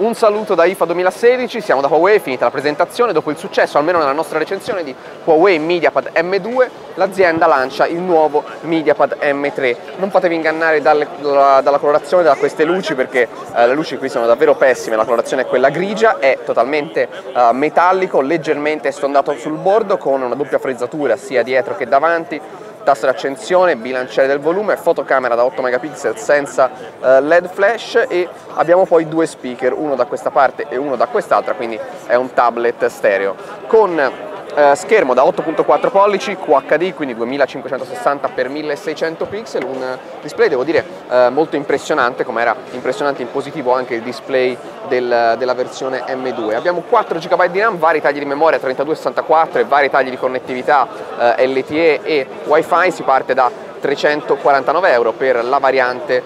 Un saluto da IFA 2016, siamo da Huawei, finita la presentazione. Dopo il successo, almeno nella nostra recensione, di Huawei MediaPad M2, l'azienda lancia il nuovo MediaPad M3. Non fatevi ingannare dalla colorazione, da queste luci, perché le luci qui sono davvero pessime, la colorazione è quella grigia, è totalmente metallico, leggermente stondato sul bordo, con una doppia frezzatura sia dietro che davanti, tasto di accensione, bilanciere del volume, fotocamera da 8 megapixel senza LED flash, e abbiamo poi due speaker, uno da questa parte e uno da quest'altra, quindi è un tablet stereo con schermo da 8.4 pollici QHD, quindi 2560x1600 pixel, un display devo dire molto impressionante, come era impressionante in positivo anche il display della versione M2. Abbiamo 4 GB di RAM, vari tagli di memoria 3264 e vari tagli di connettività LTE e Wi-Fi. Si parte da €349 per la variante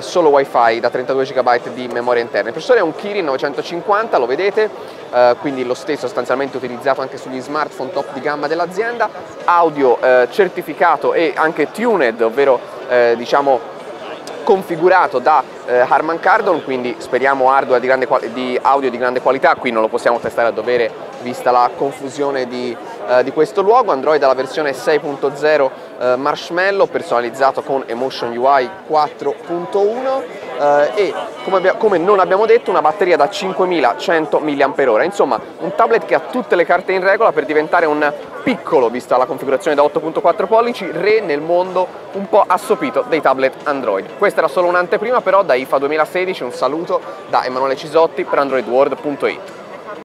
solo Wi-Fi da 32 GB di memoria interna. Il processore è un Kirin 950, lo vedete, quindi lo stesso sostanzialmente utilizzato anche sugli smartphone top di gamma dell'azienda. Audio certificato e anche tuned, ovvero diciamo configurato da Harman Kardon, quindi speriamo hardware di audio di grande qualità. Qui non lo possiamo testare a dovere vista la confusione di questo luogo. Android alla versione 6.0 Marshmallow, personalizzato con Emotion UI 4.1 e come non abbiamo detto, una batteria da 5100 mAh. Insomma, un tablet che ha tutte le carte in regola per diventare un piccolo, vista la configurazione da 8.4 pollici, re nel mondo un po' assopito dei tablet Android. Questa era solo un'anteprima, però da IFA 2016 un saluto da Emanuele Cisotti per AndroidWorld.it.